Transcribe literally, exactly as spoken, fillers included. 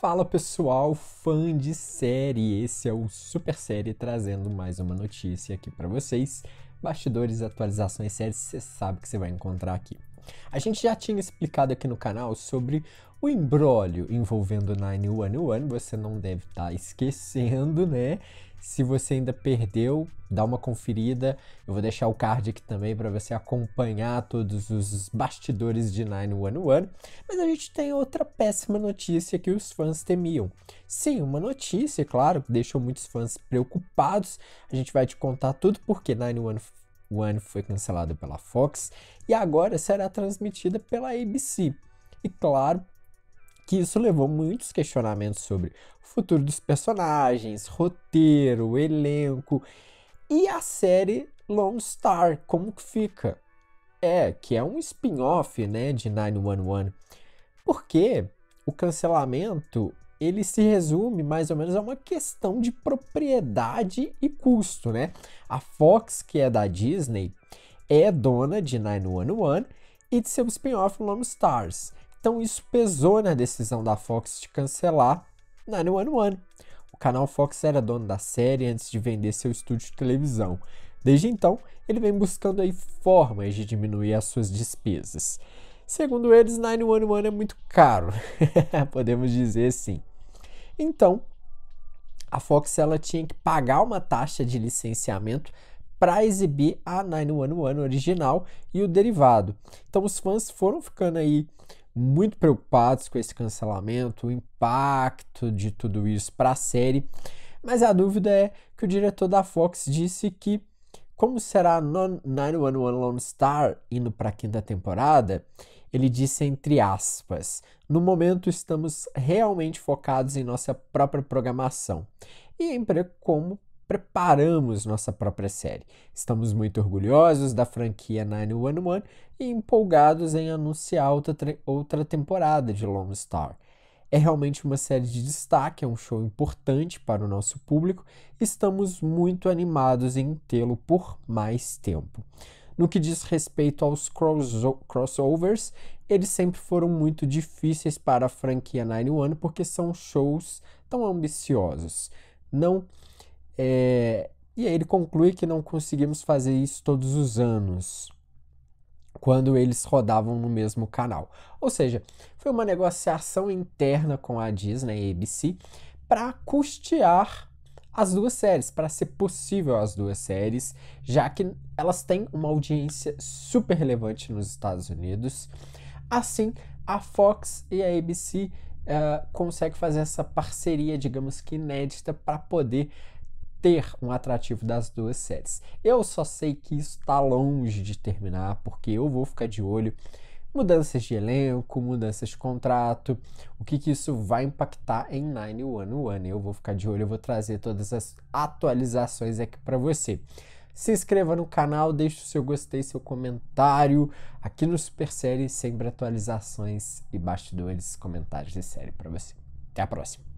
Fala pessoal, fã de série, esse é o Super Série trazendo mais uma notícia aqui para vocês. Bastidores, atualizações, séries, você sabe que você vai encontrar aqui. A gente já tinha explicado aqui no canal sobre o imbróglio envolvendo nove um um, você não deve estar esquecendo, né? Se você ainda perdeu, dá uma conferida, eu vou deixar o card aqui também para você acompanhar todos os bastidores de nove um um. Mas a gente tem outra péssima notícia que os fãs temiam. Sim, uma notícia, claro, que deixou muitos fãs preocupados, a gente vai te contar tudo porque nove um um foi cancelado pela Fox e agora será transmitida pela A B C. E claro que isso levou muitos questionamentos sobre o futuro dos personagens, roteiro, elenco e a série Lone Star, como que fica? É, que é um spin-off, né, de nove um um, porque o cancelamento ele se resume mais ou menos a uma questão de propriedade e custo, né? A Fox, que é da Disney, é dona de nove um um e de seu spin-off Lone Star. Então isso pesou na decisão da Fox de cancelar nove um um. O canal Fox era dono da série antes de vender seu estúdio de televisão. Desde então, ele vem buscando aí formas de diminuir as suas despesas. Segundo eles, nove um um é muito caro, podemos dizer assim. Então, a Fox ela tinha que pagar uma taxa de licenciamento para exibir a nove um um original e o derivado. Então os fãs foram ficando aí muito preocupados com esse cancelamento, o impacto de tudo isso para a série. Mas a dúvida é que o diretor da Fox disse que, como será nove um um Lone Star indo para a quinta temporada, ele disse entre aspas, no momento estamos realmente focados em nossa própria programação e em como preparamos nossa própria série. Estamos muito orgulhosos da franquia nove um um e empolgados em anunciar outra, outra temporada de Lone Star. É realmente uma série de destaque, é um show importante para o nosso público. Estamos muito animados em tê-lo por mais tempo. No que diz respeito aos crossovers, eles sempre foram muito difíceis para a franquia nove um um porque são shows tão ambiciosos. Não... É, e aí ele conclui que não conseguimos fazer isso todos os anos, quando eles rodavam no mesmo canal. Ou seja, foi uma negociação interna com a Disney e A B C para custear as duas séries, para ser possível as duas séries, já que elas têm uma audiência super relevante nos Estados Unidos. Assim, a Fox e a A B C uh, conseguem fazer essa parceria, digamos que inédita, para poder ter um atrativo das duas séries. Eu só sei que isso está longe de terminar, porque eu vou ficar de olho. Mudanças de elenco, mudanças de contrato, o que, que isso vai impactar em nove um um. Eu vou ficar de olho, eu vou trazer todas as atualizações aqui para você. Se inscreva no canal, deixe o seu gostei, seu comentário. Aqui no Super Série, sempre atualizações e bastidores, comentários de série para você. Até a próxima!